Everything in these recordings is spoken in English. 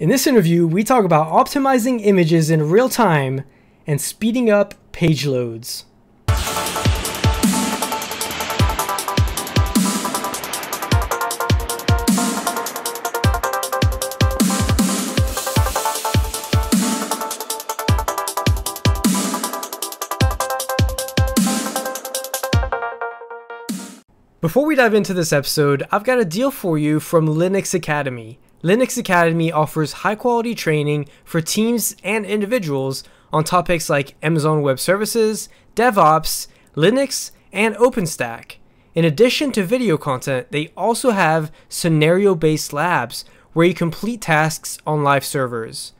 In this interview, we talk about optimizing images in real time and speeding up page loads. Before we dive into this episode, I've got a deal for you from Linux Academy. Linux Academy offers high-quality training for teams and individuals on topics like Amazon Web Services, DevOps, Linux, and OpenStack. In addition to video content, they also have scenario-based labs where you complete tasks on live servers.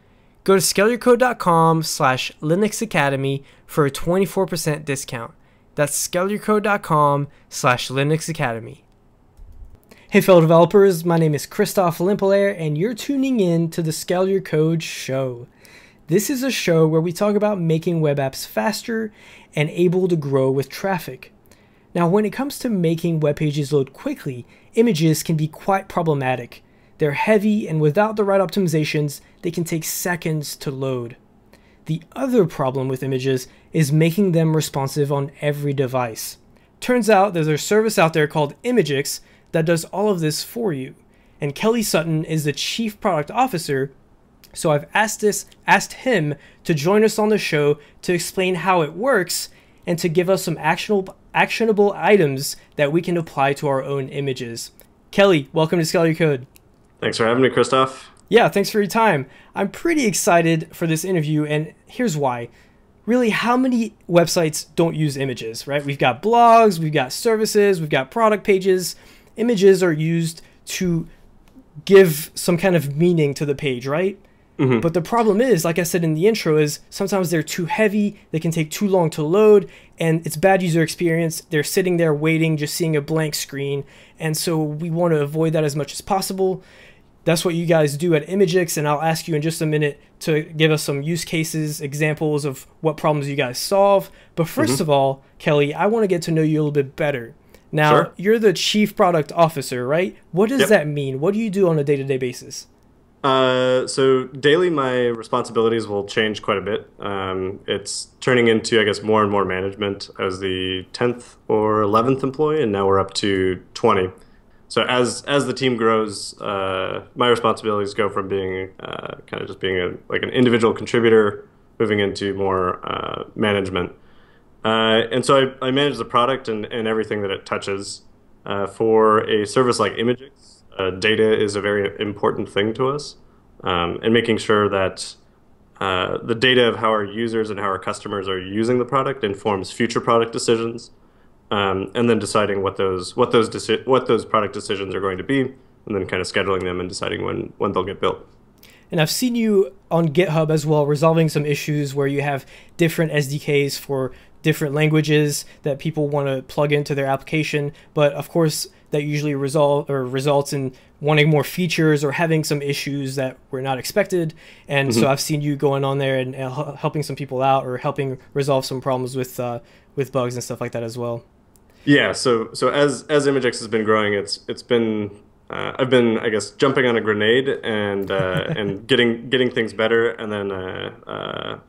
Go to scaleyourcode.com/LinuxAcademy for a 24% discount. That's scaleyourcode.com/LinuxAcademy. Hey fellow developers, my name is Christoph Limpelair and you're tuning in to the Scale Your Code show. This is a show where we talk about making web apps faster and able to grow with traffic. Now when it comes to making web pages load quickly, images can be quite problematic. They're heavy and without the right optimizations, they can take seconds to load. The other problem with images is making them responsive on every device. Turns out there's a service out there called imgix that does all of this for you. And Kelly Sutton is the chief product officer, so I've asked him to join us on the show to explain how it works and to give us some actionable items that we can apply to our own images. Kelly, welcome to Scale Your Code. Thanks for having me, Christoph. Yeah, thanks for your time. I'm pretty excited for this interview, and here's why. Really, how many websites don't use images, right? We've got blogs, we've got services, we've got product pages. Images are used to give some kind of meaning to the page, right? Mm-hmm. But the problem is, like I said in the intro, is sometimes they're too heavy, they can take too long to load, and it's bad user experience. They're sitting there waiting, just seeing a blank screen. And so we want to avoid that as much as possible. That's what you guys do at imgix, and I'll ask you in just a minute to give us some use cases, examples of what problems you guys solve. But first of all, Kelly, I want to get to know you a little bit better. Now, you're the chief product officer, right? What does that mean? What do you do on a day-to-day basis? So daily, my responsibilities will change quite a bit. It's turning into, I guess, more and more management. I was the 10th or 11th employee, and now we're up to 20. So as the team grows, my responsibilities go from being kind of just being like an individual contributor, moving into more management. And so I manage the product and everything that it touches. For a service like imgix, data is a very important thing to us. And making sure that the data of how our users and how our customers are using the product informs future product decisions. And then deciding what those product decisions are going to be, and then kind of scheduling them and deciding when they'll get built. And I've seen you on GitHub as well, resolving some issues where you have different SDKs for different languages that people want to plug into their application. But of course, that usually results in wanting more features or having some issues that were not expected. And so I've seen you going on there and helping some people out or helping resolve some problems with bugs and stuff like that as well. Yeah. So as imgix has been growing, it's been I've been, I guess, jumping on a grenade and getting things better, and then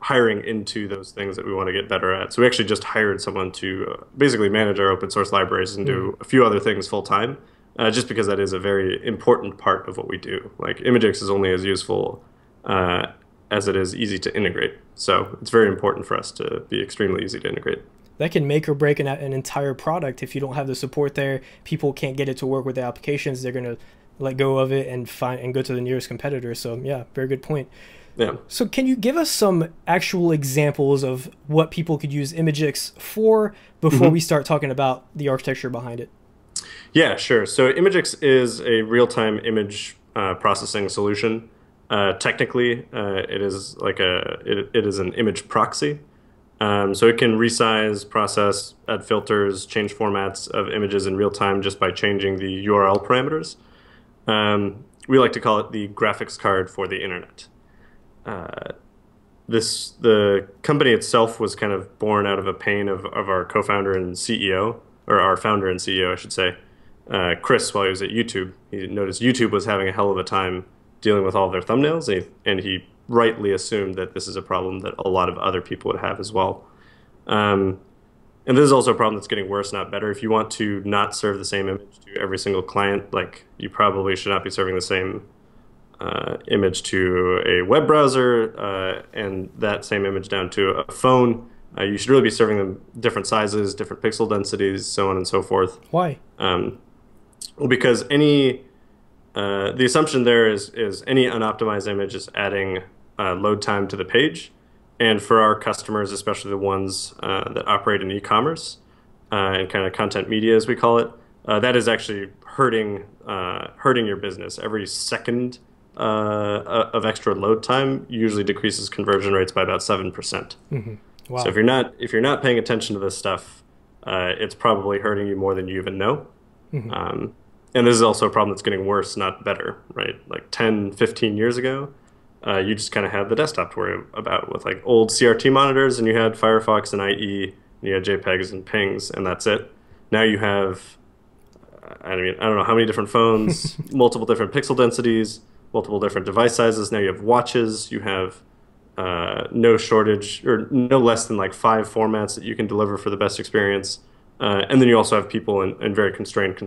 hiring into those things that we want to get better at. So we actually just hired someone to basically manage our open source libraries and do a few other things full time, just because that is a very important part of what we do. Like imgix is only as useful as it is easy to integrate. So it's very important for us to be extremely easy to integrate. That can make or break an entire product. If you don't have the support there, people can't get it to work with the applications. They're going to let go of it and go to the nearest competitor. So yeah, very good point. Yeah. So can you give us some actual examples of what people could use imgix for before we start talking about the architecture behind it? Yeah, sure. So imgix is a real-time image processing solution. Technically, it is an image proxy. So it can resize, process, add filters, change formats of images in real time just by changing the URL parameters. We like to call it the graphics card for the internet. The company itself was kind of born out of a pain of our co-founder and CEO, or our founder and CEO, I should say, Chris, while he was at YouTube. He noticed YouTube was having a hell of a time dealing with all their thumbnails, and he rightly assumed that this is a problem that a lot of other people would have as well. And this is also a problem that's getting worse, not better. If you want to not serve the same image to every single client, like, you probably should not be serving the same image to a web browser and that same image down to a phone. You should really be serving them different sizes, different pixel densities, so on and so forth. Why? Well, because any the assumption there is any unoptimized image is adding load time to the page. And for our customers, especially the ones that operate in e-commerce and kind of content media, as we call it, that is actually hurting your business. Every second of extra load time usually decreases conversion rates by about 7%. Mm-hmm. Wow. So if you're not paying attention to this stuff, it's probably hurting you more than you even know. Mm-hmm. And this is also a problem that's getting worse, not better, right? Like 10, 15 years ago. You just kind of had the desktop to worry about with like old CRT monitors, and you had Firefox and IE, and you had JPEGs and pings, and that's it. Now you have, I mean, I don't know how many different phones, multiple different pixel densities, multiple different device sizes. Now you have watches. You have no shortage or no less than like 5 formats that you can deliver for the best experience. And then you also have people in very constrained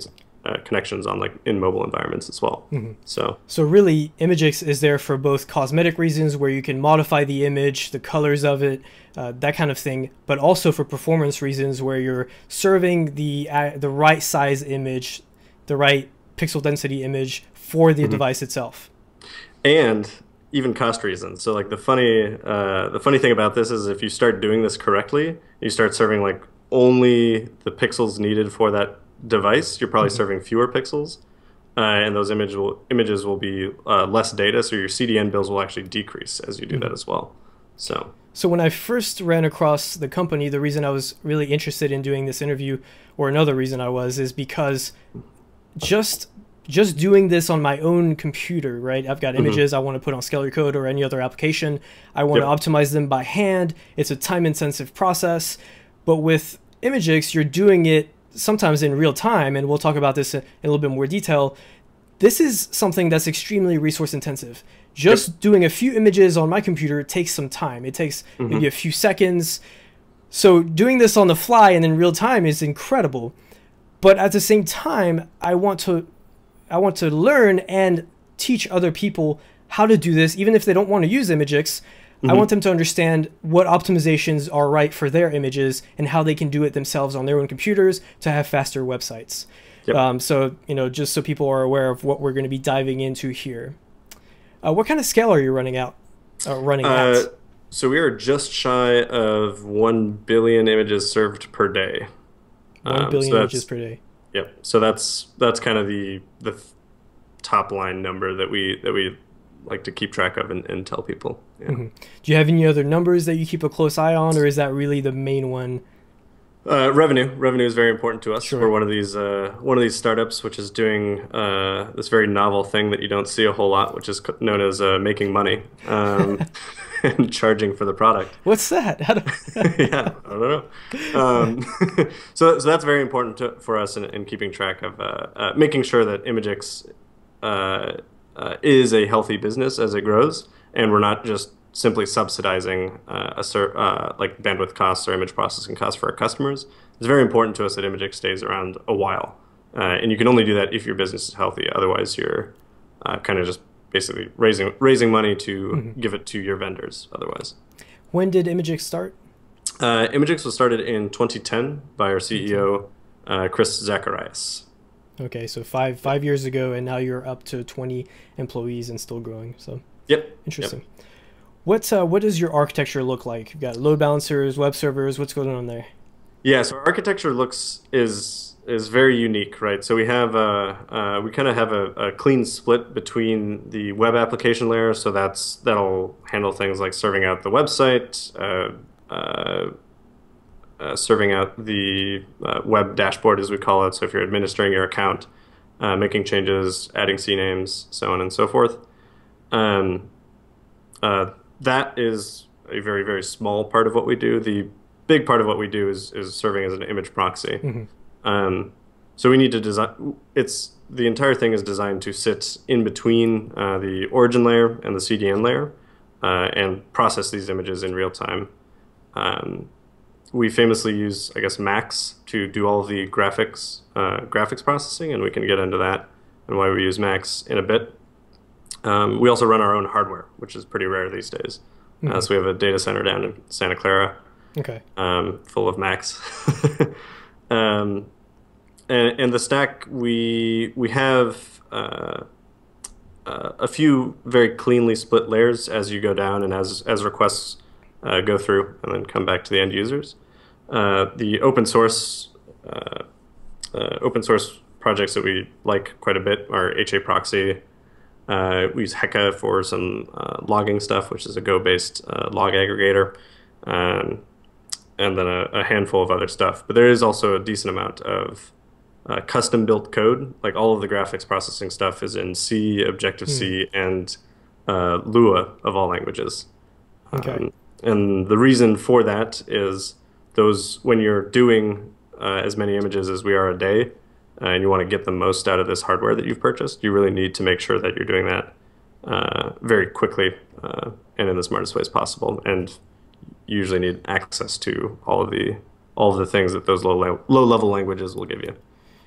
connections on, like, in mobile environments as well. Mm-hmm. So really, imgix is there for both cosmetic reasons, where you can modify the image, the colors of it, that kind of thing, but also for performance reasons, where you're serving the right size image, the right pixel density image for the mm-hmm. device itself, and even cost reasons. So, like, the funny thing about this is, if you start doing this correctly, you start serving like only the pixels needed for that device, you're probably mm-hmm. serving fewer pixels, and those images will be less data, so your CDN bills will actually decrease as you do mm-hmm. that as well. So when I first ran across the company, the reason I was really interested in doing this interview, or another reason I was, is because just doing this on my own computer, right? I've got images mm-hmm. I want to put on Scale Your Code or any other application. I want yep. to optimize them by hand. It's a time-intensive process, but with imgix, you're doing it sometimes in real time, and we'll talk about this in a little bit more detail. This is something that's extremely resource intensive. Just yep. doing a few images on my computer takes some time. It takes mm-hmm. maybe a few seconds. So doing this on the fly and in real time is incredible. But at the same time, I want to learn and teach other people how to do this, even if they don't want to use imgix. Mm-hmm. I want them to understand what optimizations are right for their images and how they can do it themselves on their own computers to have faster websites. Yep. So, you know, just so people are aware of what we're going to be diving into here. What kind of scale are you running at? So we are just shy of 1 billion images served per day. 1 billion images per day. Yep. So that's kind of the top line number that we like to keep track of and tell people. Yeah. Mm-hmm. Do you have any other numbers that you keep a close eye on, or is that really the main one? Revenue is very important to us. Sure. We're one of these startups which is doing this very novel thing that you don't see a whole lot, which is known as making money and charging for the product. What's that? Yeah, I don't know. So that's very important for us in keeping track of making sure that imgix is a healthy business as it grows, and we're not just simply subsidizing like bandwidth costs or image processing costs for our customers. It's very important to us that imgix stays around a while, and you can only do that if your business is healthy. Otherwise, you're kind of just basically raising money to mm-hmm. give it to your vendors. Otherwise, when did imgix start? Imgix was started in 2010 by our CEO Chris Zacharias. Okay, so five years ago, and now you're up to 20 employees and still growing. So yep, interesting. Yep. What does your architecture look like? You've got load balancers, web servers. What's going on there? Yeah, so our architecture is very unique, right? So we have we kind of have a clean split between the web application layer. So that'll handle things like serving out the website, serving out the web dashboard, as we call it. So if you're administering your account, making changes, adding CNAMEs, so on and so forth. That is a very, very small part of what we do. The big part of what we do is serving as an image proxy. Mm-hmm. So we need to design, the entire thing is designed to sit in between the origin layer and the CDN layer and process these images in real time. We famously use, I guess, Max to do all of the graphics, processing, and we can get into that and why we use Max in a bit. We also run our own hardware, which is pretty rare these days. Mm-hmm. So we have a data center down in Santa Clara, okay, full of Macs. And the stack, we have a few very cleanly split layers as you go down and as requests go through and then come back to the end users. The open source projects that we like quite a bit are HAProxy. We use Heka for some logging stuff, which is a Go-based log aggregator, and then a handful of other stuff. But there is also a decent amount of custom-built code. Like all of the graphics processing stuff is in C, Objective-C, and Lua of all languages. Okay. And the reason for that is when you're doing as many images as we are a day, and you want to get the most out of this hardware that you've purchased, you really need to make sure that you're doing that very quickly and in the smartest ways possible. And you usually need access to all of the things that those low-level languages will give you.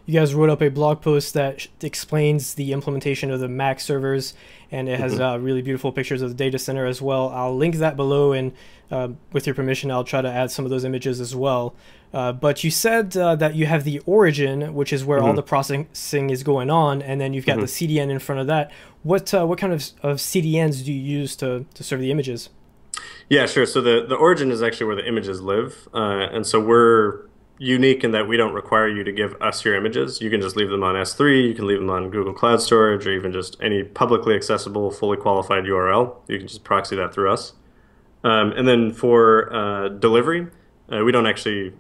You guys wrote up a blog post that explains the implementation of the Mac servers, and it has really beautiful pictures of the data center as well. I'll link that below, and with your permission, I'll try to add some of those images as well. But you said that you have the origin, which is where all the processing is going on, and then you've got the CDN in front of that. What kind of CDNs do you use to serve the images? Yeah, sure. So the origin is actually where the images live. And so we're unique in that we don't require you to give us your images. You can just leave them on S3, you can leave them on Google Cloud Storage, or even just any publicly accessible, fully qualified URL. You can just proxy that through us. And then for delivery, we don't actually,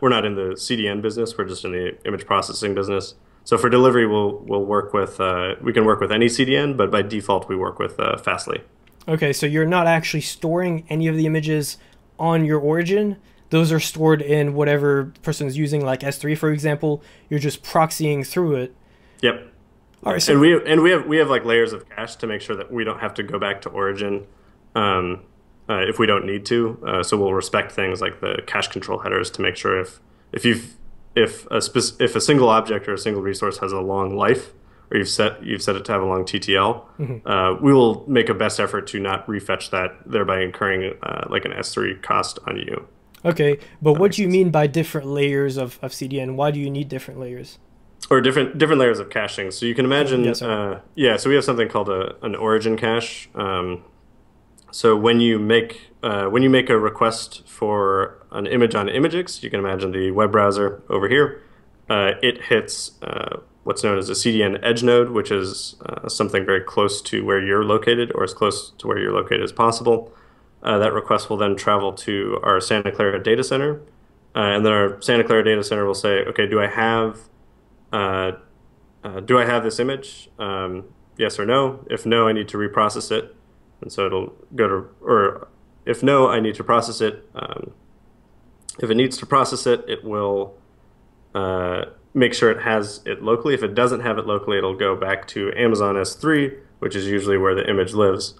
we're not in the CDN business, we're just in the image processing business. So for delivery, we'll work with, we can work with any CDN, but by default we work with Fastly. Okay, so you're not actually storing any of the images on your origin. Those are stored in whatever person is using, like S3, for example. You're just proxying through it. Yep. All right. So and we have like layers of cache to make sure that we don't have to go back to origin if we don't need to. So we'll respect things like the cache control headers to make sure if a single object or a single resource has a long life, or you've set it to have a long TTL, we will make a best effort to not refetch that, thereby incurring like an S3 cost on you. Okay, but what do you mean by different layers of CDN? Why do you need different layers? Or different layers of caching. So you can imagine, so we have something called an origin cache. So when you make a request for an image on ImageX, you can imagine the web browser over here. It hits what's known as a CDN edge node, which is something very close to where you're located, or as close to where you're located as possible. That request will then travel to our Santa Clara data center, and then our Santa Clara data center will say, "Okay, do I have this image? Yes or no? If no, I need to reprocess it." And so it'll go to, or if no, I need to process it. If it needs to process it, it will make sure it has it locally. If it doesn't have it locally, it'll go back to Amazon S3, which is usually where the image lives.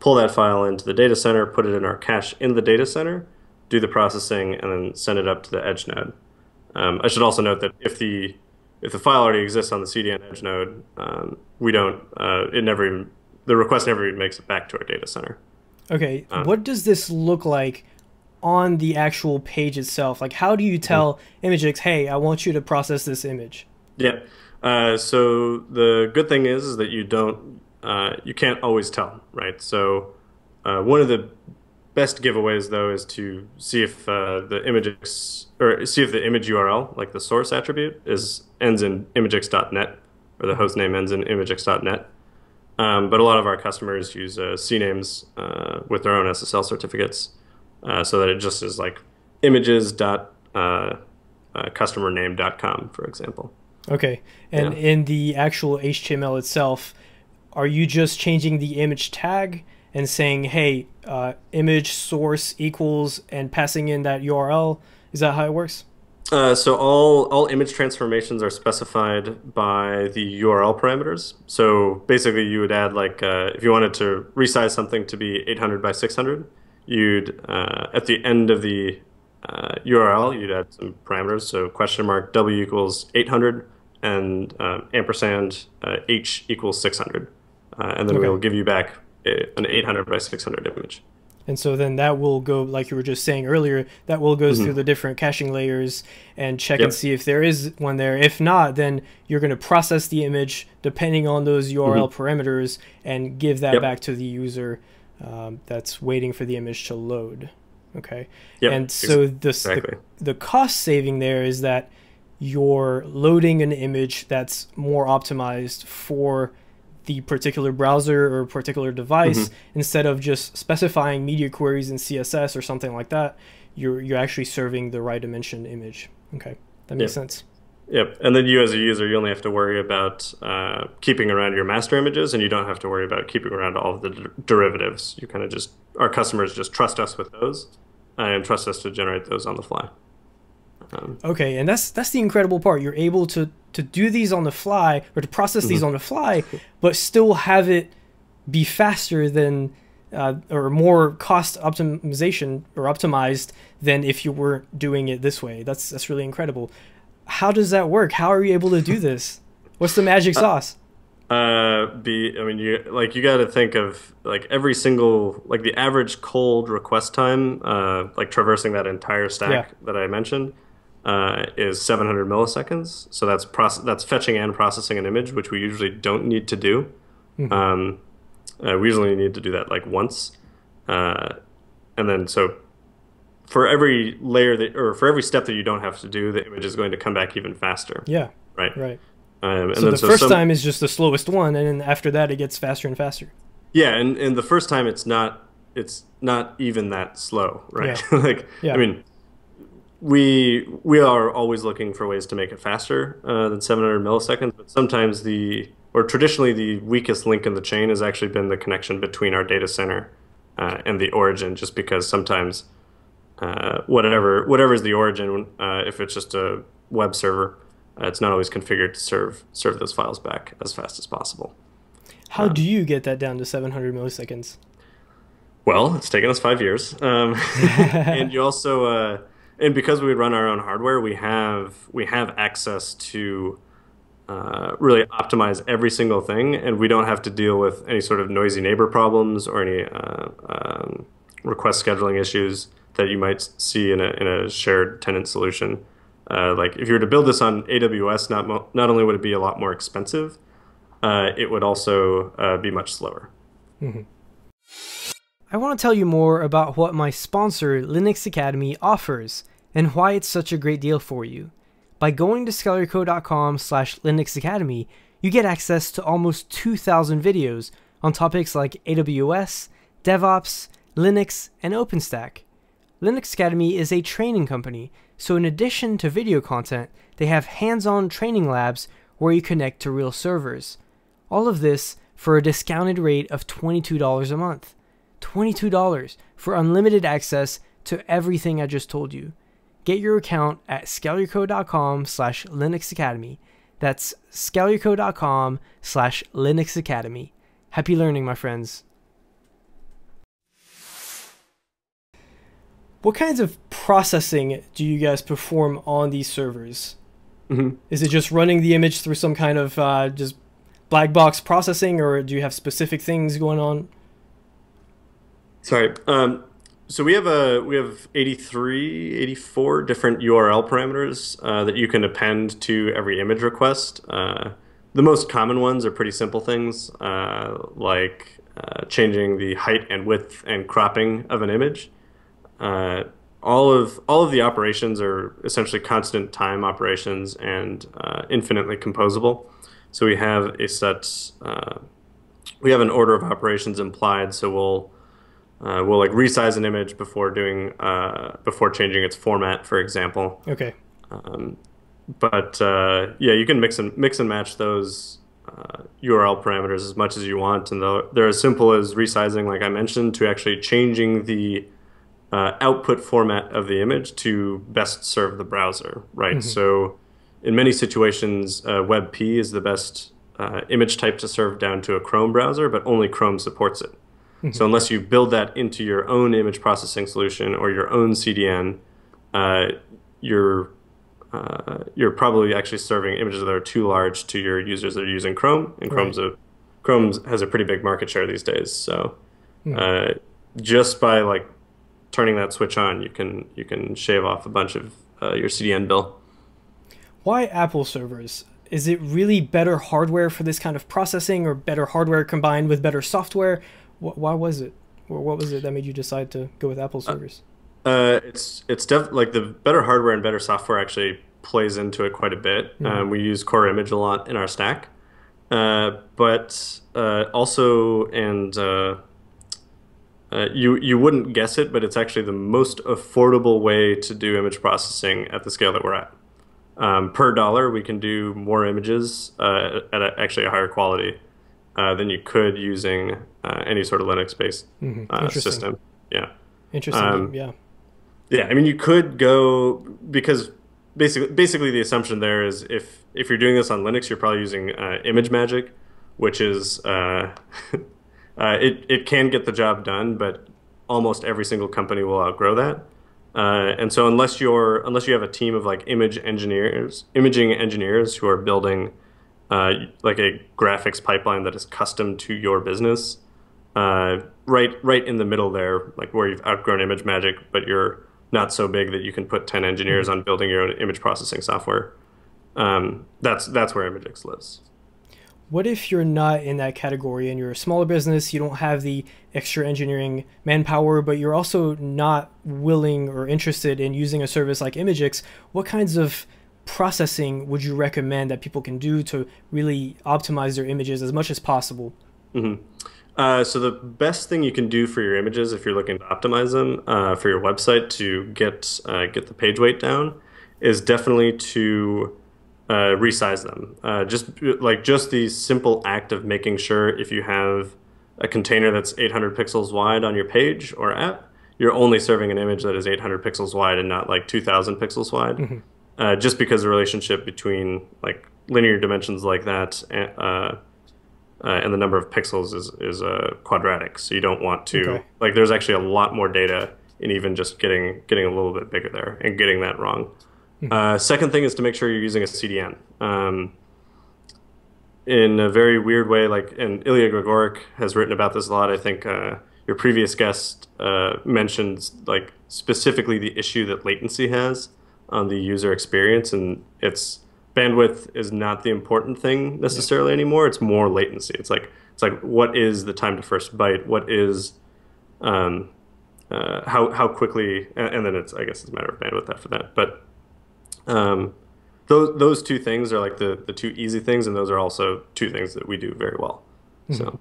Pull that file into the data center, put it in our cache in the data center, do the processing, and then send it up to the edge node. I should also note that if the file already exists on the CDN edge node, the request never even makes it back to our data center. Okay, what does this look like on the actual page itself? Like, how do you tell ImageX, hey, I want you to process this image? Yeah. So the good thing is that you can't always tell, right? So one of the best giveaways, though, is to see if the image URL, like the source attribute, ends in imgix.net, or the hostname ends in imgix.net. But a lot of our customers use CNAMEs with their own SSL certificates, so that it just is like images.customername.com, for example. Okay, and in the actual HTML itself, are you just changing the image tag and saying, hey, image source equals, and passing in that URL? Is that how it works? So all image transformations are specified by the URL parameters. So basically you would add, like, if you wanted to resize something to be 800 by 600, you'd, at the end of the URL, you'd add some parameters. So question mark W equals 800 and ampersand H equals 600. And then we'll give you back an 800 by 600 image. And so then that will go, like you were just saying earlier, that will go through the different caching layers and check and see if there is one there. If not, then you're going to process the image depending on those URL parameters and give that back to the user that's waiting for the image to load. Okay. And so the cost saving there is that you're loading an image that's more optimized for the particular browser or particular device, instead of just specifying media queries in CSS or something like that. You're actually serving the right dimension image. Okay, that makes sense. Yep, and then you as a user, you only have to worry about keeping around your master images, and you don't have to worry about keeping around all of the derivatives. You kind of just, our customers just trust us with those and trust us to generate those on the fly. Okay, and that's the incredible part. You're able to do these on the fly, or to process these on the fly, but still have it be faster than or more cost optimization or optimized than if you were doing it this way. That's really incredible. How does that work? How are you able to do this? What's the magic sauce? I mean, you got to think of every single, the average cold request time, traversing that entire stack that I mentioned. Is 700 milliseconds. So that's fetching and processing an image, which we usually don't need to do. We usually need to do that once. And then so for every layer that, or for every step that you don't have to do, the image is going to come back even faster. Yeah. Right. Right. And so the first time is just the slowest one, and then after that it gets faster and faster. Yeah, and the first time it's not even that slow, right? Yeah. I mean, we are always looking for ways to make it faster than 700 milliseconds, but sometimes traditionally the weakest link in the chain has actually been the connection between our data center and the origin, just because sometimes whatever is the origin, if it's just a web server, it's not always configured to serve those files back as fast as possible. How do you get that down to 700 milliseconds? Well, it's taken us 5 years. And you also... and because we run our own hardware, we have access to really optimize every single thing, and we don't have to deal with any sort of noisy neighbor problems or any request scheduling issues that you might see in a shared tenant solution. Like if you were to build this on AWS, not only would it be a lot more expensive, it would also be much slower. I want to tell you more about what my sponsor, Linux Academy, offers, and why it's such a great deal for you. By going to scaleyourcode.com/LinuxAcademy, you get access to almost 2,000 videos on topics like AWS, DevOps, Linux, and OpenStack. Linux Academy is a training company, so in addition to video content, they have hands-on training labs where you connect to real servers. All of this for a discounted rate of $22 a month. $22 for unlimited access to everything I just told you. Get your account at scaleyourcode.com/LinuxAcademy. That's scaleyourcode.com/LinuxAcademy. Happy learning, my friends. What kinds of processing do you guys perform on these servers? Is it just running the image through some kind of just black box processing, or do you have specific things going on? Sorry. So we have 83, 84 different URL parameters that you can append to every image request. The most common ones are pretty simple things like changing the height and width and cropping of an image. All of the operations are essentially constant time operations and infinitely composable. So we have a set. We have an order of operations implied. So we'll resize an image before doing before changing its format, for example. Okay. Yeah, you can mix and match those URL parameters as much as you want, and they're as simple as resizing, like I mentioned, to actually changing the output format of the image to best serve the browser, right? Mm-hmm. So in many situations, WebP is the best image type to serve down to a Chrome browser, but only Chrome supports it. Mm-hmm. So unless you build that into your own image processing solution or your own CDN, you're probably actually serving images that are too large to your users that are using Chrome, and Chrome has a pretty big market share these days. So mm-hmm. Just by like turning that switch on, you can shave off a bunch of your CDN bill. Why Apple servers? Is it really better hardware for this kind of processing, or better hardware combined with better software? Why was it, or what was it that made you decide to go with Apple servers? It's like the better hardware and better software actually plays into it quite a bit. Mm-hmm. We use Core Image a lot in our stack, you wouldn't guess it, but it's actually the most affordable way to do image processing at the scale that we're at. Per dollar, we can do more images at actually a higher quality than you could using any sort of Linux-based mm-hmm. System. Yeah. Interesting. Yeah. I mean, you could go, because basically the assumption there is if you're doing this on Linux, you're probably using ImageMagick, which is it can get the job done, but almost every single company will outgrow that. And so unless you have a team of like imaging engineers who are building like a graphics pipeline that is custom to your business, right in the middle there, like where you've outgrown ImageMagick, but you're not so big that you can put 10 engineers on building your own image processing software. That's where ImageX lives. What if you're not in that category and you're a smaller business, you don't have the extra engineering manpower, but you're also not willing or interested in using a service like ImageX? What kinds of processing would you recommend that people can do to really optimize their images as much as possible? Mm-hmm. So the best thing you can do for your images, if you're looking to optimize them for your website to get the page weight down, is definitely to resize them. Just the simple act of making sure if you have a container that's 800 pixels wide on your page or app, you're only serving an image that is 800 pixels wide and not like 2,000 pixels wide. Mm-hmm. Just because the relationship between like linear dimensions like that and the number of pixels is quadratic, so you don't want to like. There's actually a lot more data in even just getting a little bit bigger there and getting that wrong. Second thing is to make sure you're using a CDN. In a very weird way, like, and Ilya Grigorik has written about this a lot. I think your previous guest mentioned like specifically the issue that latency has on the user experience, and it's bandwidth is not the important thing necessarily anymore. It's more latency. It's like what is the time to first byte? What is how quickly? And then it's, I guess it's a matter of bandwidth after that, but. Those two things are like the two easy things, and those are also two things that we do very well. Mm-hmm.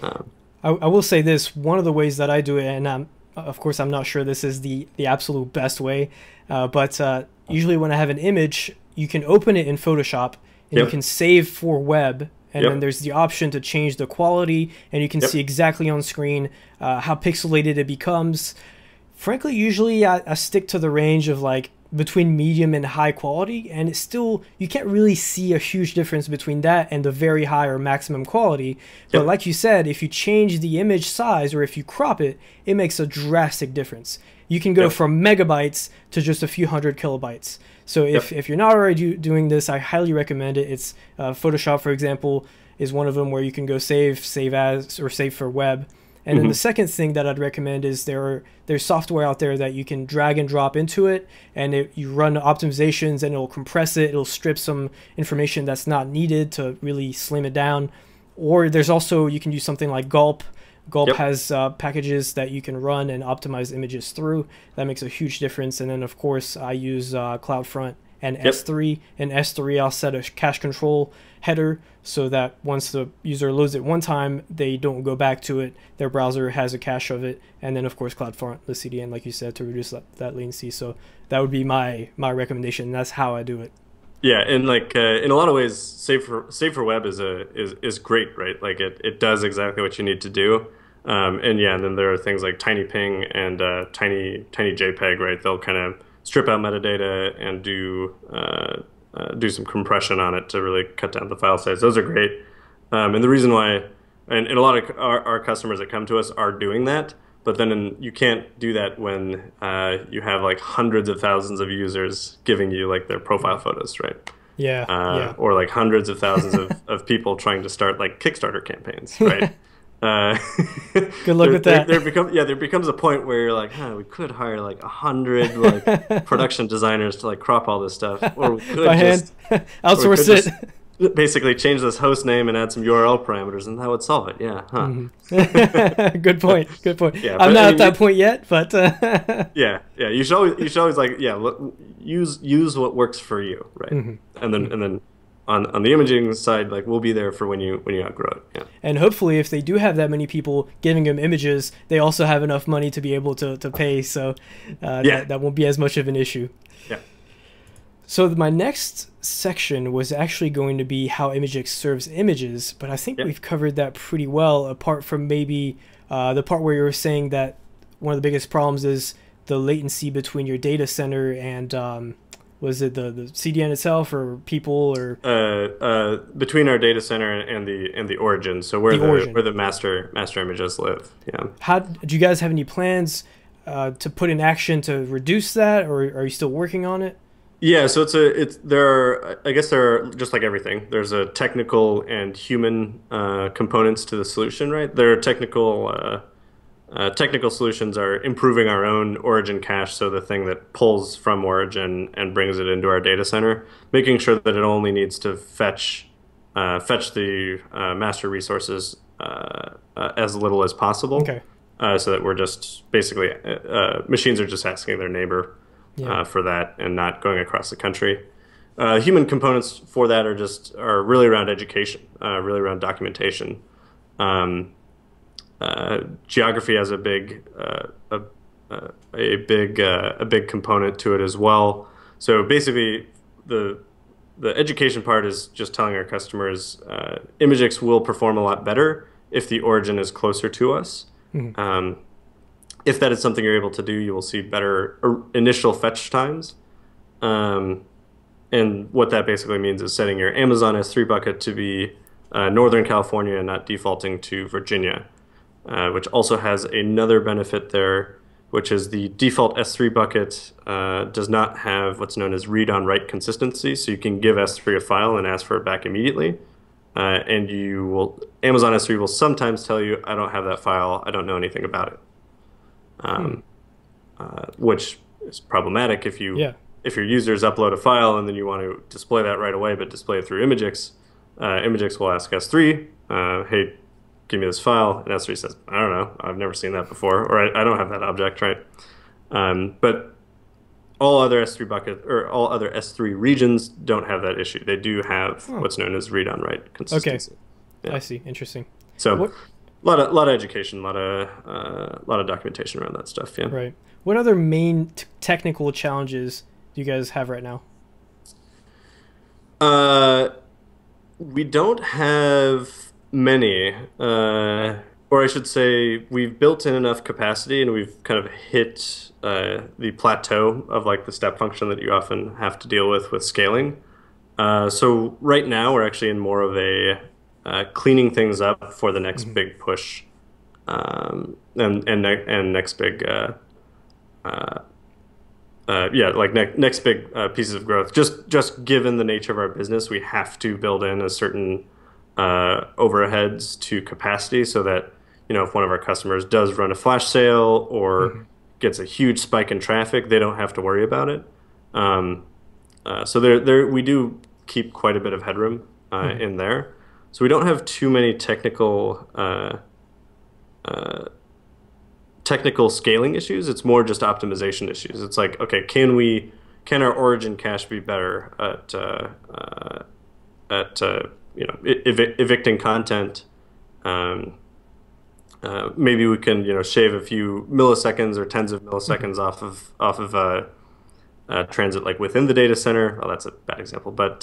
So, I will say this: one of the ways that I do it, and of course I'm not sure this is the absolute best way, but usually when I have an image, you can open it in Photoshop and you can save for web. And then there's the option to change the quality, and you can see exactly on screen how pixelated it becomes. Frankly, usually I stick to the range of like between medium and high quality, and it's still, you can't really see a huge difference between that and the very high or maximum quality. But like you said, if you change the image size or if you crop it, it makes a drastic difference. You can go from megabytes to just a few hundred kilobytes. So if you're not already doing this, I highly recommend it. It's Photoshop, for example, is one of them where you can go save as, or save for web. And then the second thing that I'd recommend is there's software out there that you can drag and drop into it, and you run optimizations and it'll compress it. It'll strip some information that's not needed to really slim it down. Or there's also, you can use something like Gulp. Gulp has packages that you can run and optimize images through. That makes a huge difference. And then, of course, I use CloudFront and S3. In S3, I'll set a cache control header so that once the user loads it one time, they don't go back to it. Their browser has a cache of it. And then, of course, CloudFront, the CDN, like you said, to reduce that latency. So that would be my recommendation. That's how I do it. Yeah, and like in a lot of ways, save for web is great, right? Like it does exactly what you need to do. And then there are things like TinyPing and TinyJPEG, right? They'll kind of strip out metadata and do some compression on it to really cut down the file size. Those are great. And the reason why, and a lot of our customers that come to us are doing that, but then you can't do that when you have like hundreds of thousands of users giving you like their profile photos, right? Yeah. Or like hundreds of thousands of people trying to start like Kickstarter campaigns, right? Good luck with that. There becomes a point where you're like, we could hire like 100 like production designers to like crop all this stuff, or we could just outsource it. Basically, change this host name and add some URL parameters, and that would solve it. Yeah. Huh. Mm-hmm. Good point. Good point. Yeah, I'm not at that point yet, but yeah. You should always like use what works for you, right? Mm-hmm. And then. On the imaging side, like we'll be there for when you outgrow it. Yeah. And hopefully, if they do have that many people giving them images, they also have enough money to be able to pay. So that won't be as much of an issue. Yeah. So my next section was actually going to be how imgix serves images, but I think we've covered that pretty well. Apart from maybe the part where you were saying that one of the biggest problems is the latency between your data center and was it the CDN itself, or people, or between our data center and the origin? So where the master images live. Yeah. How do you guys have any plans to put in action to reduce that, or are you still working on it? Yeah. So there are just like everything. There's a technical and human components to the solution, right? There are technical. Technical solutions are improving our own origin cache, so the thing that pulls from origin and brings it into our data center, making sure that it only needs to fetch the master resources as little as possible. Okay. So that we're just basically machines are just asking their neighbor for that and not going across the country. Human components for that are really around education, really around documentation. Geography has a big component to it as well. So basically, the education part is just telling our customers imgix will perform a lot better if the origin is closer to us. Mm-hmm. If that is something you're able to do, you will see better initial fetch times. And what that basically means is setting your Amazon S3 bucket to be Northern California and not defaulting to Virginia. Which also has another benefit there, which is the default S3 bucket does not have what's known as read-on-write consistency, so you can give S3 a file and ask for it back immediately, and Amazon S3 will sometimes tell you, I don't have that file, I don't know anything about it, which is problematic if your users upload a file and then you want to display that right away, but display it through imgix. Imgix will ask S3, hey, give me this file, and S3 says, I don't know, I've never seen that before, or I don't have that object, right? But all other S3 buckets, or all other S3 regions don't have that issue. They do have what's known as read-on-write consistency. Okay, yeah. I see, interesting. So a lot of education, a lot of documentation around that stuff, yeah. Right. What other main technical challenges do you guys have right now? We don't have many, or I should say we've built in enough capacity and we've kind of hit the plateau of like the step function that you often have to deal with scaling. So right now we're actually in more of a cleaning things up for the next big push and next big, like next big pieces of growth. Just given the nature of our business, we have to build in a certain overheads to capacity so that, if one of our customers does run a flash sale or gets a huge spike in traffic, they don't have to worry about it. So we do keep quite a bit of headroom in there. So we don't have too many technical scaling issues. It's more just optimization issues. It's like, okay, can our origin cache be better at evicting content? Maybe we can, shave a few milliseconds or tens of milliseconds off of transit, like within the data center. Oh, that's a bad example, but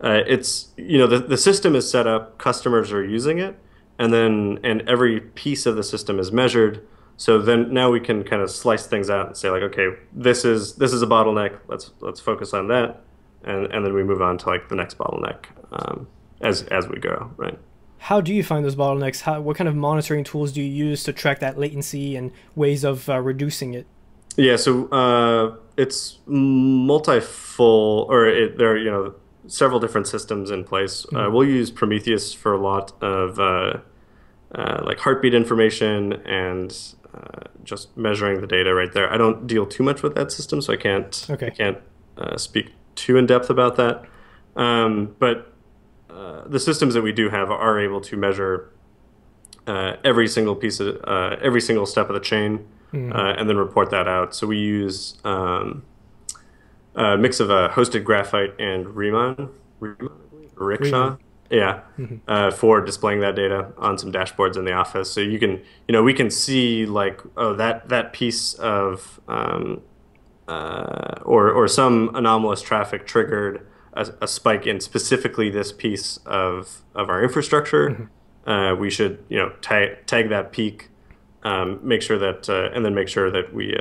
it's the system is set up, customers are using it, and every piece of the system is measured. So then now we can kind of slice things out and say like, okay, this is a bottleneck. Let's focus on that, and then we move on to like the next bottleneck as we go, right? How do you find those bottlenecks? What kind of monitoring tools do you use to track that latency and ways of reducing it? Yeah, so it's multifold, or there are several different systems in place. Mm-hmm. We'll use Prometheus for a lot of like heartbeat information and just measuring the data right there. I don't deal too much with that system, so I can't speak too in depth about that. But the systems that we do have are able to measure every single piece of every single step of the chain, mm-hmm. And then report that out. So we use a mix of hosted graphite and Riemann. Yeah, mm-hmm. For displaying that data on some dashboards in the office, so you can, we can see like, oh, that piece of or some anomalous traffic triggered a spike in specifically this piece of our infrastructure. Mm-hmm. We should tag that peak, make sure that and then make sure that we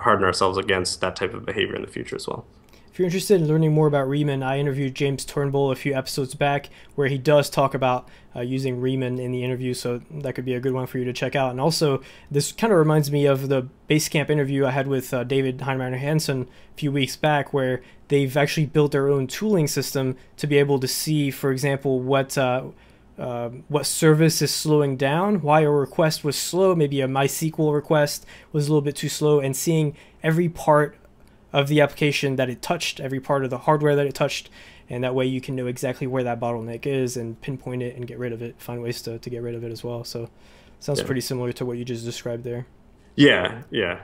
harden ourselves against that type of behavior in the future as well. If you're interested in learning more about Riemann, I interviewed James Turnbull a few episodes back where he does talk about using Riemann in the interview, so that could be a good one for you to check out. And also, this kind of reminds me of the Basecamp interview I had with David Heinemeier Hansen a few weeks back, where they've actually built their own tooling system to be able to see, for example, what service is slowing down, why a request was slow, maybe a MySQL request was a little bit too slow, and seeing every part of the application that it touched, every part of the hardware that it touched, and that way you can know exactly where that bottleneck is and pinpoint it and get rid of it, find ways to get rid of it as well. So sounds pretty similar to what you just described there. Yeah, yeah.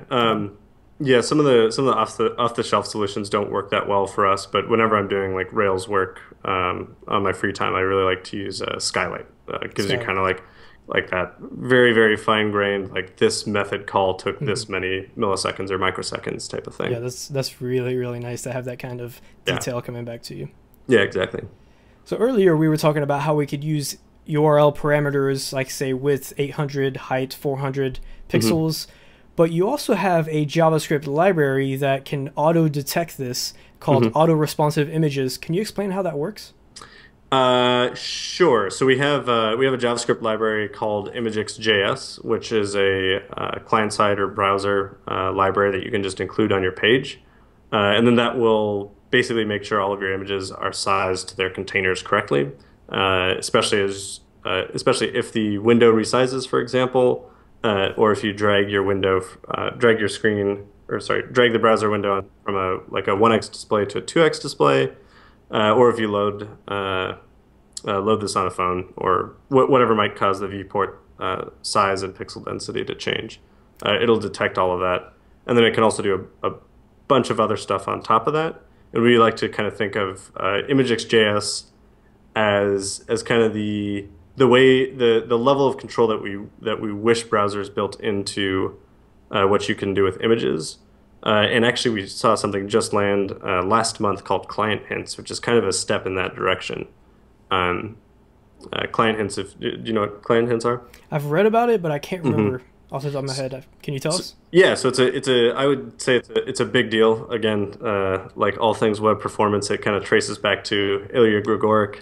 Yeah, some of the off-the-shelf solutions don't work that well for us, but whenever I'm doing like Rails work on my free time, I really like to use Skylight. It gives you kind of like that very, very fine-grained, like this method call took this many milliseconds or microseconds type of thing. Yeah, that's really, really nice to have that kind of detail coming back to you. Yeah, exactly. So earlier we were talking about how we could use URL parameters, like say width 800, height 400 pixels, but you also have a JavaScript library that can auto-detect this called auto-responsive images. Can you explain how that works? Sure. So we have a JavaScript library called imgix.js, which is a client-side or browser library that you can just include on your page, and then that will basically make sure all of your images are sized to their containers correctly, especially if the window resizes, for example, or if you drag your window, drag the browser window from a 1x display to a 2x display. Or if you load this on a phone, or whatever might cause the viewport size and pixel density to change, it'll detect all of that, and then it can also do a bunch of other stuff on top of that. And we like to kind of think of imgix.js as kind of the way the level of control that we wish browsers built into what you can do with images. And actually, we saw something just land last month called Client Hints, which is kind of a step in that direction. Client Hints, do you know what Client Hints are? I've read about it, but I can't remember off the top of my head. Can you tell us? Yeah, so I would say it's a big deal. Again, like all things web performance, it kind of traces back to Ilya Grigorik.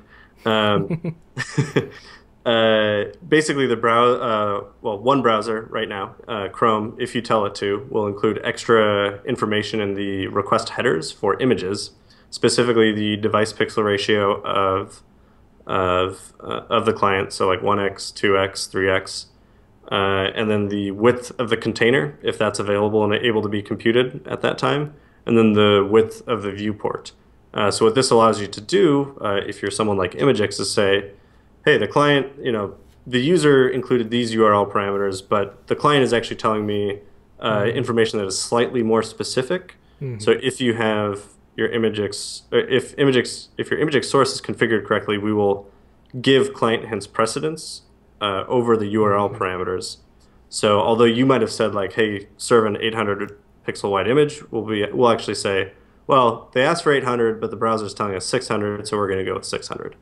Basically, one browser right now, Chrome, if you tell it to, will include extra information in the request headers for images, specifically the device pixel ratio of the client, so like 1x, 2x, 3x, and then the width of the container, if that's available and able to be computed at that time, and then the width of the viewport. So what this allows you to do, if you're someone like imgix, is say, hey, the client, the user included these URL parameters, but the client is actually telling me information that is slightly more specific. So if you have your imgix, or if your imgix source is configured correctly, we will give client hints precedence over the URL parameters. So although you might have said like, hey, serve an 800 pixel wide image, we'll actually say, well, they asked for 800, but the browser is telling us 600, so we're going to go with 600.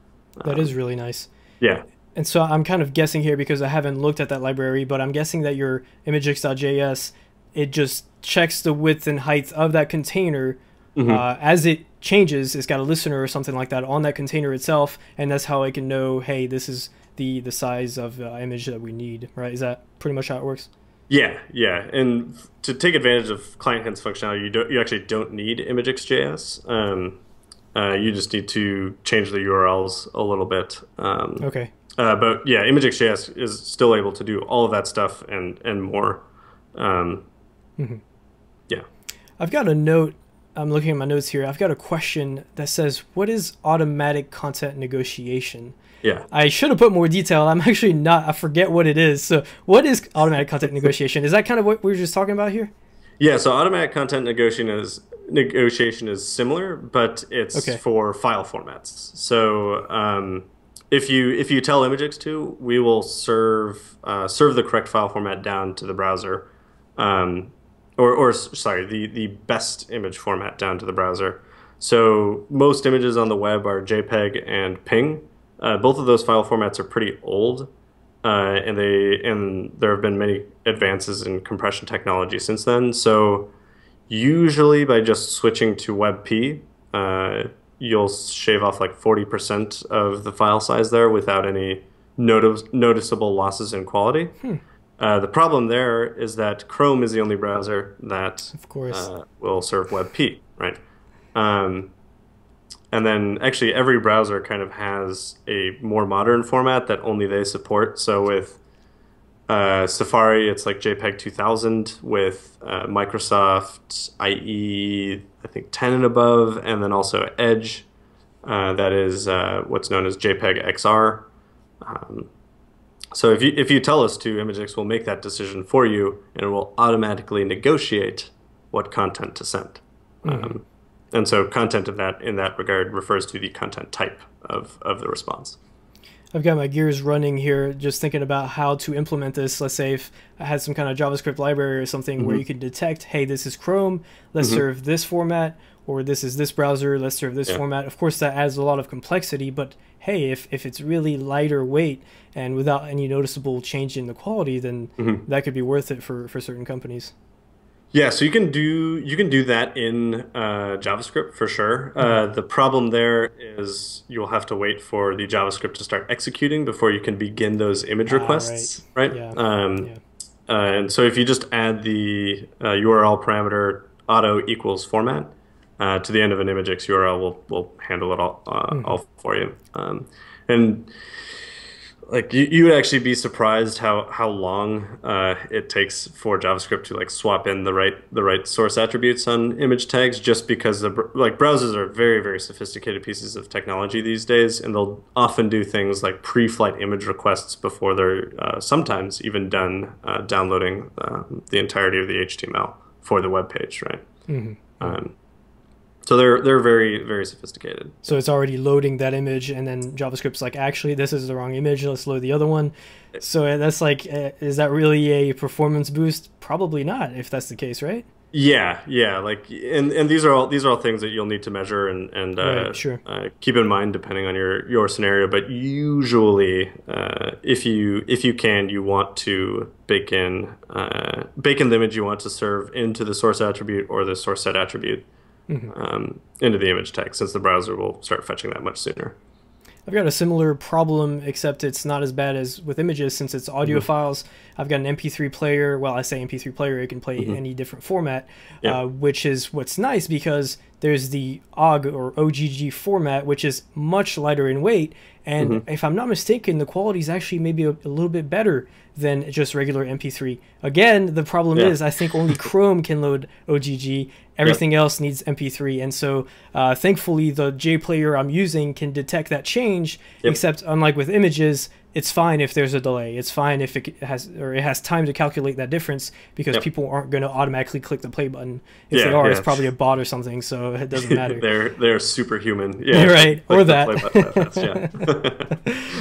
That is really nice. Yeah. And so I'm kind of guessing here because I haven't looked at that library, but I'm guessing that your imgix.js, it just checks the width and height of that container. Mm-hmm. As it changes, it's got a listener or something like that on that container itself, and that's how it can know, hey, this is the size of image that we need, right? Is that pretty much how it works? Yeah, yeah. And to take advantage of Client Hints functionality, you actually don't need imgix.js. You just need to change the URLs a little bit. Okay. But yeah, imgix.js is still able to do all of that stuff and more. Yeah. I've got a note. I'm looking at my notes here. I've got a question that says, what is automatic content negotiation? Yeah. I should have put more detail. I'm actually not, I forget what it is. So what is automatic content negotiation? Is that kind of what we were just talking about here? Yeah. So automatic content negotiation is similar, but it's for file formats. So, if you tell imgix to, we will serve the correct file format down to the browser. Or sorry, the best image format down to the browser. So most images on the web are JPEG and PNG. Both of those file formats are pretty old, and there have been many advances in compression technology since then. So usually by just switching to WebP, you'll shave off like 40% of the file size there without any noticeable losses in quality. The problem there is that Chrome is the only browser that, of course, will serve WebP, right? And then actually every browser kind of has a more modern format that only they support. So with Safari, it's like JPEG 2000. With Microsoft IE, I think 10 and above, and then also Edge, that is what's known as JPEG XR. So if you tell us to, imgix will make that decision for you, and it will automatically negotiate what content to send. And so content in that regard refers to the content type of the response. I've got my gears running here just thinking about how to implement this. Let's say if I had some kind of JavaScript library or something where you could detect, hey, this is Chrome, let's serve this format, or this is this browser, let's serve this format. Of course, that adds a lot of complexity, but hey, if it's really lighter weight and without any noticeable change in the quality, then that could be worth it for certain companies. Yeah, so you can do that in JavaScript for sure. The problem there is you'll have to wait for the JavaScript to start executing before you can begin those image requests, right? Yeah. And so if you just add the URL parameter auto equals format to the end of an imgix URL, will handle it all for you. And like you would actually be surprised how long it takes for JavaScript to like swap in the right source attributes on image tags, just because browsers are very, very sophisticated pieces of technology these days, and they'll often do things like pre-flight image requests before they're sometimes even done downloading the entirety of the HTML for the web page, right? So they're very, very sophisticated. So it's already loading that image, and then JavaScript's like, actually, this is the wrong image. Let's load the other one. So that's like, is that really a performance boost? Probably not, if that's the case, right? Yeah, yeah. Like, and these are all things that you'll need to measure and keep in mind depending on your scenario. But usually, if you can, you want to bake in the image you want to serve into the source attribute or the source set attribute. Into the image tag, since the browser will start fetching that much sooner. I've got a similar problem, except it's not as bad as with images, since it's audio files. I've got an MP3 player. Well, I say MP3 player, it can play any different format, which is what's nice, because there's the OGG or OGG format, which is much lighter in weight. And if I'm not mistaken, the quality is actually maybe a little bit better than just regular MP3. Again, the problem is I think only Chrome can load OGG. Everything else needs MP3. And so thankfully, the JPlayer I'm using can detect that change, except unlike with images, it's fine if there's a delay. It's fine if it has time to calculate that difference, because people aren't going to automatically click the play button. If they are, it's probably a bot or something, so it doesn't matter. they're superhuman. Yeah, right. Or that.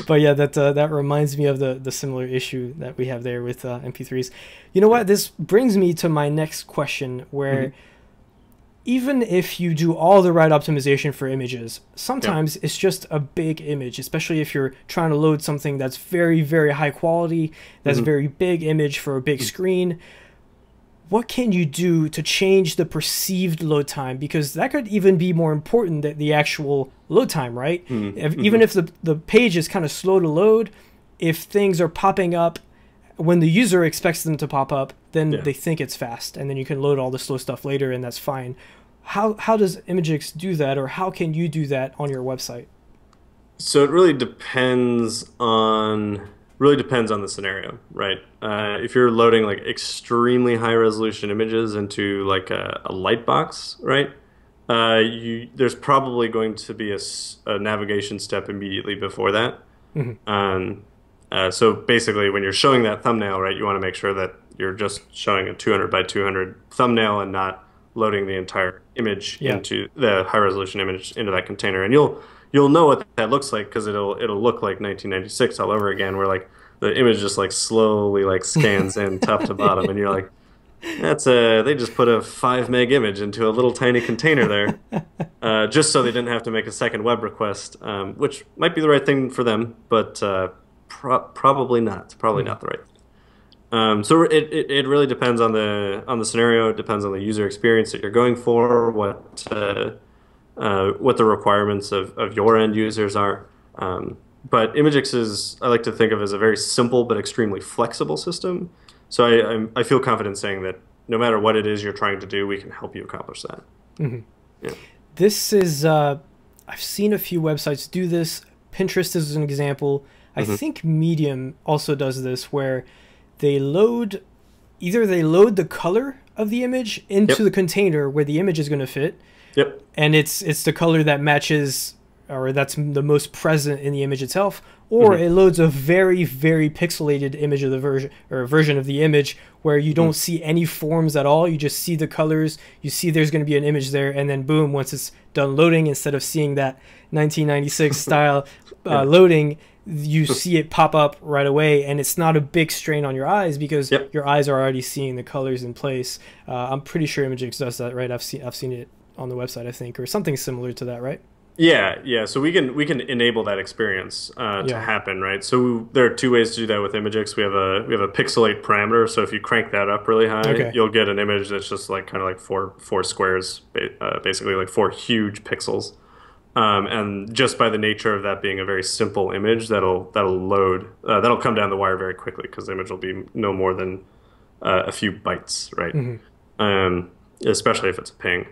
But yeah, that reminds me of the similar issue that we have there with MP3s. You know what? This brings me to my next question, where even if you do all the right optimization for images, sometimes it's just a big image, especially if you're trying to load something that's very, very high quality, that's a very big image for a big screen. What can you do to change the perceived load time? Because that could even be more important than the actual load time, right? Even if the page is kind of slow to load, if things are popping up when the user expects them to pop up, then they think it's fast, and then you can load all the slow stuff later, and that's fine. How does imgix do that, or how can you do that on your website? So it really depends on... the scenario, right? If you're loading like extremely high resolution images into like a light box, right? There's probably going to be a navigation step immediately before that. So basically when you're showing that thumbnail, right, you want to make sure that you're just showing a 200 by 200 thumbnail and not loading the entire image into the high resolution image into that container. And you'll know what that looks like, because it'll look like 1996 all over again, where like the image just like slowly like scans in top to bottom, and you're like, that's a, they just put a 5 meg image into a little tiny container there, just so they didn't have to make a second web request, which might be the right thing for them, but probably not. Probably not the right thing. So it really depends on the scenario. It depends on the user experience that you're going for. What the requirements of your end users are. But imgix is, I like to think of as a very simple but extremely flexible system. So I feel confident saying that no matter what it is you're trying to do, we can help you accomplish that. This is, I've seen a few websites do this. Pinterest is an example. I think Medium also does this, where they load, either they load the color of the image into the container where the image is going to fit. And it's the color that matches, or that's the most present in the image itself, or it loads a very, very pixelated image of the version, or a version of the image where you don't see any forms at all. You just see the colors, you see there's going to be an image there, and then boom, once it's done loading, instead of seeing that 1996 style loading, you see it pop up right away, and it's not a big strain on your eyes because your eyes are already seeing the colors in place. I'm pretty sure imgix does that, right? I've seen it on the website, I think, or something similar to that, right? Yeah. So we can enable that experience to happen, right? So there are two ways to do that with imgix. We have a pixelate parameter. So if you crank that up really high, you'll get an image that's just like kind of like four squares, basically like four huge pixels. And just by the nature of that being a very simple image, that'll load, that'll come down the wire very quickly, because the image will be no more than a few bytes, right? Especially if it's a ping.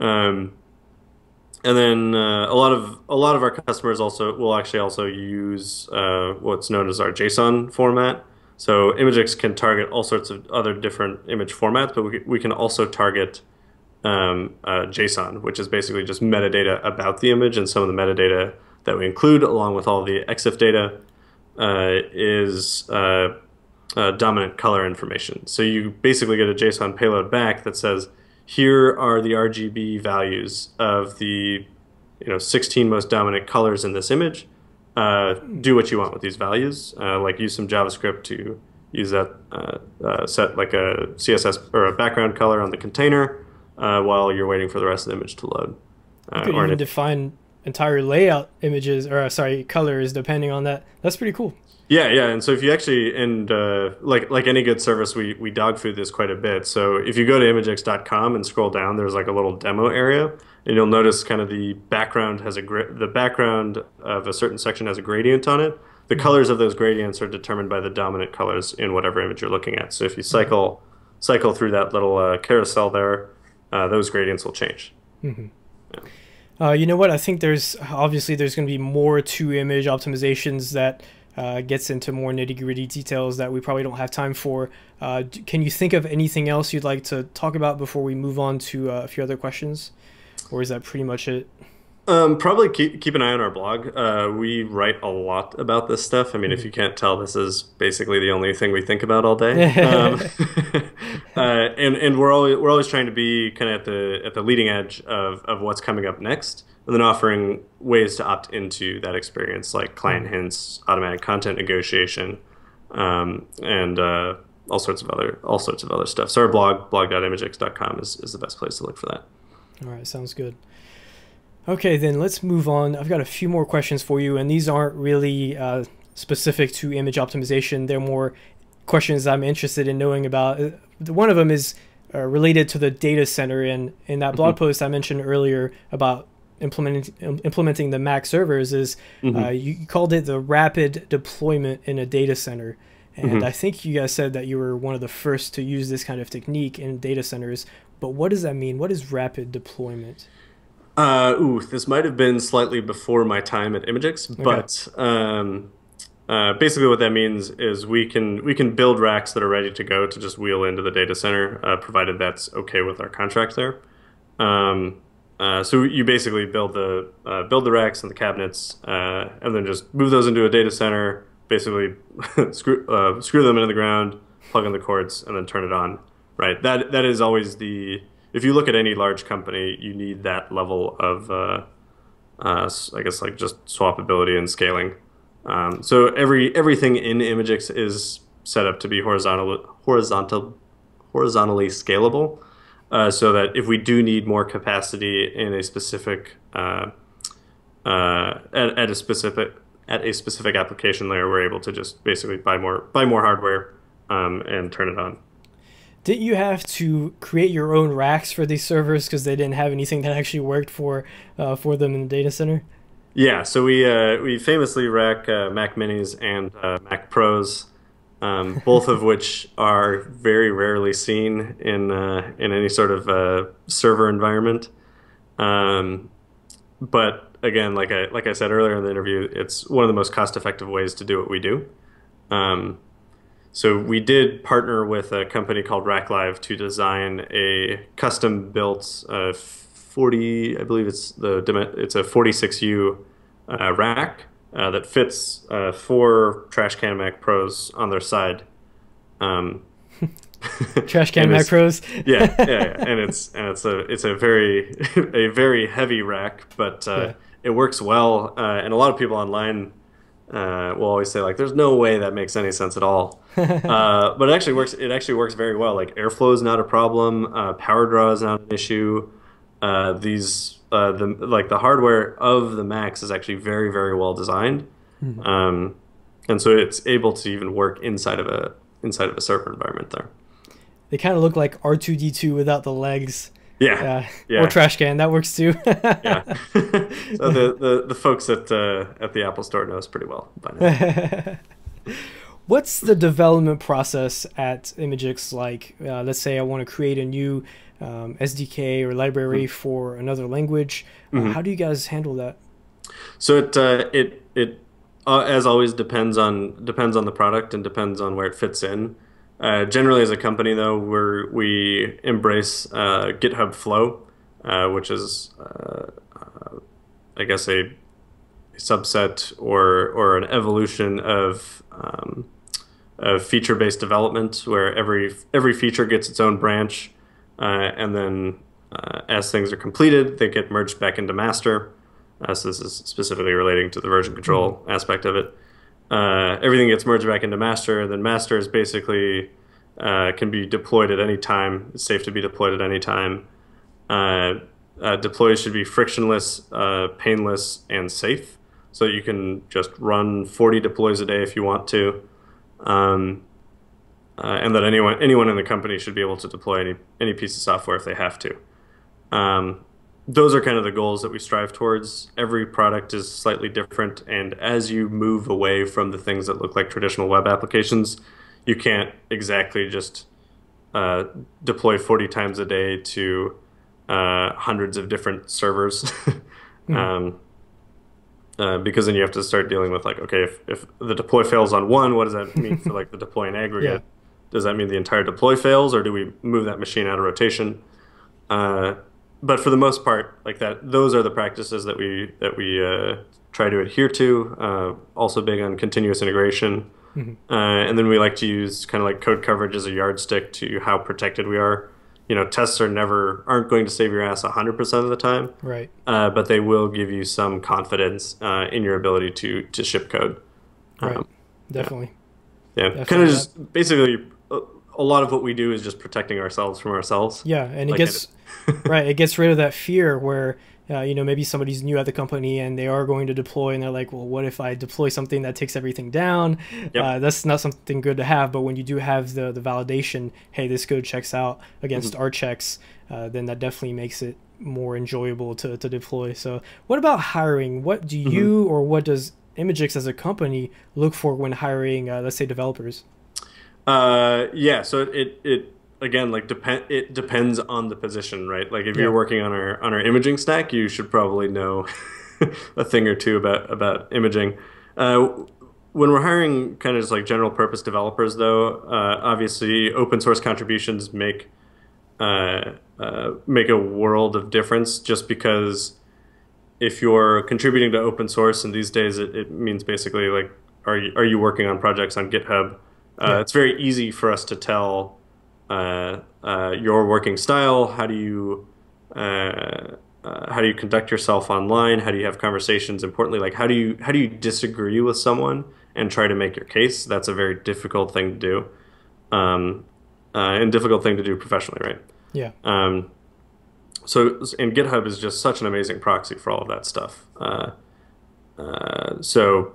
And then a lot of our customers will actually also use what's known as our JSON format. So imgix can target all sorts of other different image formats, but we can also target JSON, which is basically just metadata about the image, and some of the metadata that we include, along with all the EXIF data, is dominant color information. So you basically get a JSON payload back that says, here are the RGB values of the 16 most dominant colors in this image. Do what you want with these values, like use some JavaScript to use that, set like a CSS or a background color on the container, while you're waiting for the rest of the image to load. You could even define entire layout images, or sorry, colors, depending on that. That's pretty cool. Yeah, and so if you actually, and like any good service, we dog food this quite a bit. So if you go to imgix.com and scroll down, there's like a little demo area, and you'll notice kind of the background has the background of a certain section has a gradient on it. The colors of those gradients are determined by the dominant colors in whatever image you're looking at. So if you cycle through that little carousel there, those gradients will change. You know what? I think there's going to be more to image optimizations that gets into more nitty-gritty details that we probably don't have time for. Can you think of anything else you'd like to talk about before we move on to a few other questions? Or is that pretty much it? Probably keep an eye on our blog. We write a lot about this stuff. I mean, if you can't tell, this is basically the only thing we think about all day. And we're always trying to be kind of at the leading edge of what's coming up next, and then offering ways to opt into that experience, like client hints, automatic content negotiation, and all sorts of other stuff. So our blog, blog.imgix.com, is the best place to look for that. All right, sounds good. Okay, then let's move on. I've got a few more questions for you, and these aren't really specific to image optimization. They're more questions I'm interested in knowing about. One of them is related to the data center, and in that blog post I mentioned earlier about implementing the Mac servers is you called it the rapid deployment in a data center. And I think you guys said that you were one of the first to use this kind of technique in data centers. But what does that mean? What is rapid deployment? Ooh, this might have been slightly before my time at imgix, okay. But basically what that means is we can build racks that are ready to go to just wheel into the data center, provided that's okay with our contract there. So you basically build the racks and the cabinets, and then just move those into a data center, basically screw them into the ground, plug in the cords, and then turn it on. Right. That is always the, if you look at any large company, you need that level of, I guess, like just swappability and scaling. So everything in imgix is set up to be horizontally scalable. So that if we do need more capacity in a specific at a specific application layer, we're able to just basically buy more hardware and turn it on. Did you have to create your own racks for these servers because they didn't have anything that actually worked for them in the data center? Yeah, so we famously rack Mac Minis and Mac Pros. Both of which are very rarely seen in any sort of server environment. But again, like I said earlier in the interview, it's one of the most cost-effective ways to do what we do. So we did partner with a company called RackLive to design a custom-built 40, I believe it's a 46U rack. That fits 4 trash can Mac Pros on their side. Trash can Mac Pros. yeah, and it's a very heavy rack, but it works well. And a lot of people online will always say like, "There's no way that makes any sense at all." But it actually works. It actually works very well. Like airflow is not a problem. Power draw is not an issue. The hardware of the Macs is actually very well designed, and so it's able to even work inside of a server environment there. They kind of look like R2D2 without the legs. Yeah, yeah. Or trash can, that works too. Yeah. So the folks at the Apple Store know us pretty well by now. What's the development process at imgix like? Let's say I want to create a new SDK or library for another language. How do you guys handle that? So it as always depends on the product and depends on where it fits in. Generally, as a company though, we embrace GitHub Flow, which is I guess a subset or an evolution of feature-based development, where every feature gets its own branch, and then as things are completed, they get merged back into master. So this is specifically relating to the version control aspect of it. Everything gets merged back into master, and then master is basically can be deployed at any time. It's safe to be deployed at any time. Deploys should be frictionless, painless, and safe, so that you can just run 40 deploys a day if you want to. And that anyone in the company should be able to deploy any piece of software if they have to. Those are kind of the goals that we strive towards. Every product is slightly different, and as you move away from the things that look like traditional web applications, you can't exactly just deploy 40 times a day to hundreds of different servers. Because then you have to start dealing with like, okay, if the deploy fails on one, what does that mean for like the deploy in aggregate? Yeah. Does that mean the entire deploy fails, or do we move that machine out of rotation? But for the most part, like that, those are the practices that we try to adhere to. Also big on continuous integration, and then we like to use kind of like code coverage as a yardstick to how protected we are. You know, tests aren't going to save your ass 100% of the time, right? But they will give you some confidence in your ability to ship code. Right, definitely. Yeah, kind of just basically a lot of what we do is just protecting ourselves from ourselves. Yeah, and like it gets right. It gets rid of that fear where you know, maybe somebody's new at the company and they are going to deploy, and they're like, well, what if I deploy something that takes everything down? Yep. That's not something good to have. But when you do have the validation, hey, this code checks out against our checks, then that definitely makes it more enjoyable to deploy. So what about hiring? What do you or what does imgix as a company look for when hiring, let's say, developers? Yeah, so it again, like it depends on the position, right? Like if you're working on our imaging stack, you should probably know a thing or two about imaging. When we're hiring kind of just like general purpose developers, though, obviously open source contributions make make a world of difference, just because if you're contributing to open source, and these days it means basically like, are you working on projects on GitHub? It's very easy for us to tell your working style. How do you conduct yourself online? How do you have conversations? Importantly, like how do you disagree with someone and try to make your case? That's a very difficult thing to do, and difficult thing to do professionally, right? Yeah. And GitHub is just such an amazing proxy for all of that stuff. So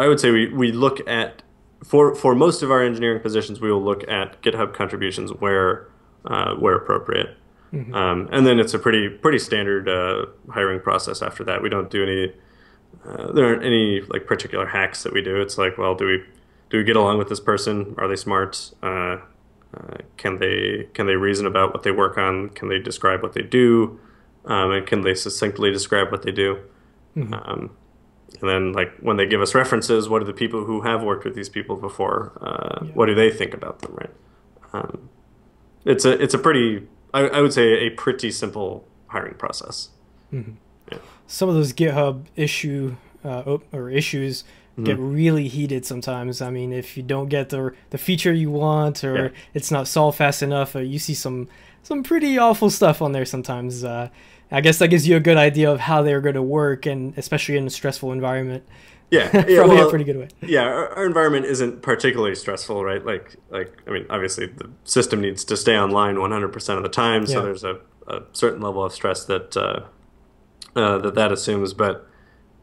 I would say we look at, for most of our engineering positions, we will look at GitHub contributions where appropriate. And then it's a pretty standard hiring process after that. We don't do any, there aren't any like particular hacks that we do. It's like, well, do we get along with this person? Are they smart? Can they reason about what they work on? Can they describe what they do? And can they succinctly describe what they do? And then, like, when they give us references, what are the people who have worked with these people before? What do they think about them, right? It's a pretty, I would say, a pretty simple hiring process. Yeah. Some of those GitHub issues get really heated sometimes. I mean, if you don't get the feature you want, or it's not solved fast enough, or you see some pretty awful stuff on there sometimes. I guess that gives you a good idea of how they're going to work, and especially in a stressful environment. Yeah, yeah. Probably a pretty good way. Yeah, our environment isn't particularly stressful, right? Like I mean, obviously the system needs to stay online 100% of the time, so there's a certain level of stress that that assumes. But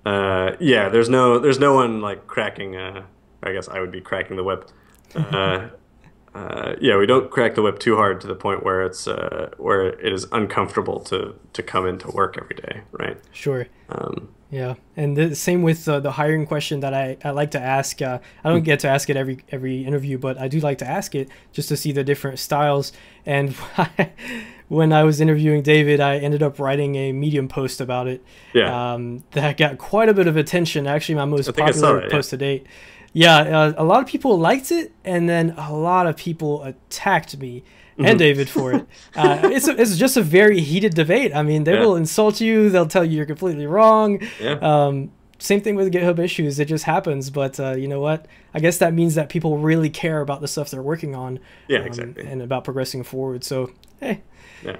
yeah, there's no one like cracking. I guess I would be cracking the whip. Yeah, we don't crack the whip too hard to the point where it's where it is uncomfortable to come into work every day, right? Sure. Yeah, and the same with the hiring question that I like to ask. I don't get to ask it every interview, but I do like to ask it just to see the different styles. And when I was interviewing David, I ended up writing a Medium post about it. Yeah. That got quite a bit of attention. Actually, my most popular post to date. Yeah, a lot of people liked it, and then a lot of people attacked me and David for it. It's just a very heated debate. I mean, they will insult you. They'll tell you you're completely wrong. Yeah. Same thing with GitHub issues. It just happens. But you know what? I guess that means that people really care about the stuff they're working on. Yeah, exactly. And about progressing forward. So, hey,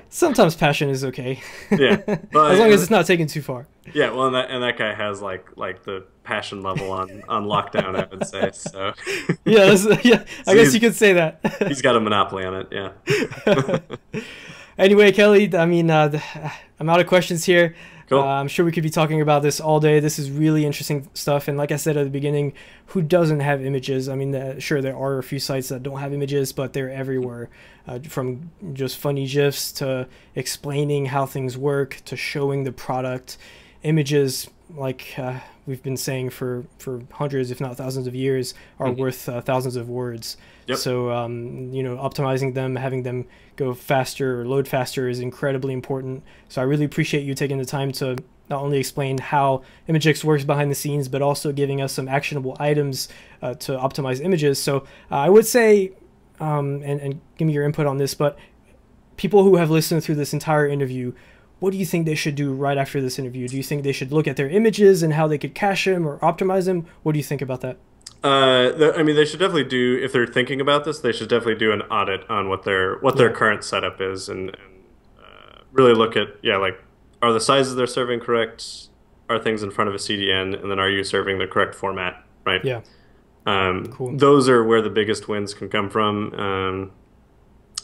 sometimes passion is okay. Yeah. Well, as long as it's not taken too far. Yeah, well, and that guy has like the passion level on lockdown, I would say. So yeah, I guess you could say that. He's got a monopoly on it. Yeah. Anyway, Kelly, I mean, I'm out of questions here. Cool. I'm sure we could be talking about this all day. This is really interesting stuff. And like I said at the beginning, who doesn't have images? I mean, sure, there are a few sites that don't have images, but they're everywhere, from just funny GIFs to explaining how things work to showing the product. Images, like we've been saying for hundreds, if not thousands of years, are worth thousands of words. Yep. So, you know, optimizing them, having them go faster or load faster is incredibly important. So I really appreciate you taking the time to not only explain how imgix works behind the scenes, but also giving us some actionable items to optimize images. So I would say, and give me your input on this, but people who have listened through this entire interview, what do you think they should do right after this interview? Do you think they should look at their images and how they could cache them or optimize them? What do you think about that? I mean, they should definitely do, if they're thinking about this, they should definitely do an audit on what their current setup is, and really look at, like, are the sizes they're serving correct? Are things in front of a CDN? And then are you serving the correct format, right? Yeah. Cool. Those are where the biggest wins can come from.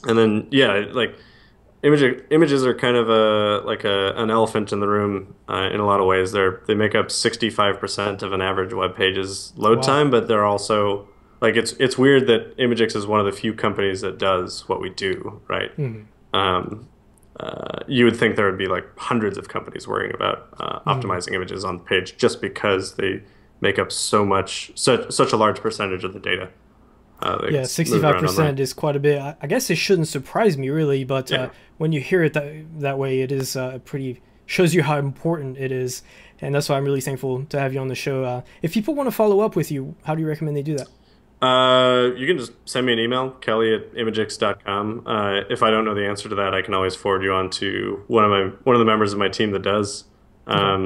And then, yeah, like images are kind of an elephant in the room in a lot of ways. They make up 65% of an average web page's load time, but they're also like, it's weird that ImageX is one of the few companies that does what we do, right? Mm-hmm. You would think there would be like hundreds of companies worrying about optimizing images on the page, just because they make up so much, such a large percentage of the data. Yeah, 65% is quite a bit. I guess it shouldn't surprise me really, but when you hear it that way, it is pretty, shows you how important it is. And that's why I'm really thankful to have you on the show. If people want to follow up with you, how do you recommend they do that? You can just send me an email, kelly@imgix.com. If I don't know the answer to that, I can always forward you on to one of the members of my team that does. Yeah,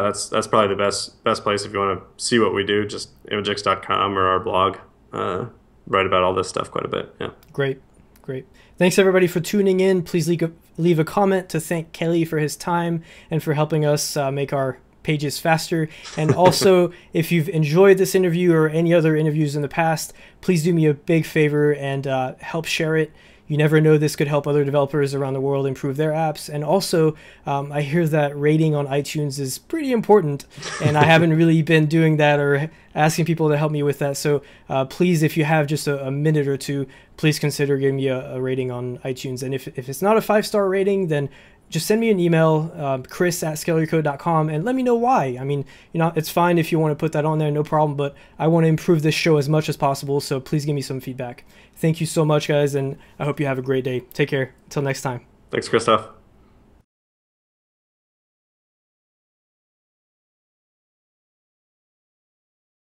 that's probably the best place if you want to see what we do. Just imgix.com or our blog. Write about all this stuff quite a bit. Yeah. Great. Thanks everybody for tuning in. Please leave a comment to thank Kelly for his time and for helping us make our pages faster. And also, if you've enjoyed this interview or any other interviews in the past, please do me a big favor and help share it. You never know, this could help other developers around the world improve their apps. And also, I hear that rating on iTunes is pretty important, and I haven't really been doing that or asking people to help me with that. So please, if you have just a minute or two, please consider giving me a rating on iTunes. And if it's not a 5-star rating, then just send me an email, chris@scaleyourcode.com, and let me know why. I mean, you know, it's fine if you want to put that on there, no problem, but I want to improve this show as much as possible, so please give me some feedback. Thank you so much, guys, and I hope you have a great day. Take care. Until next time. Thanks, Christoph.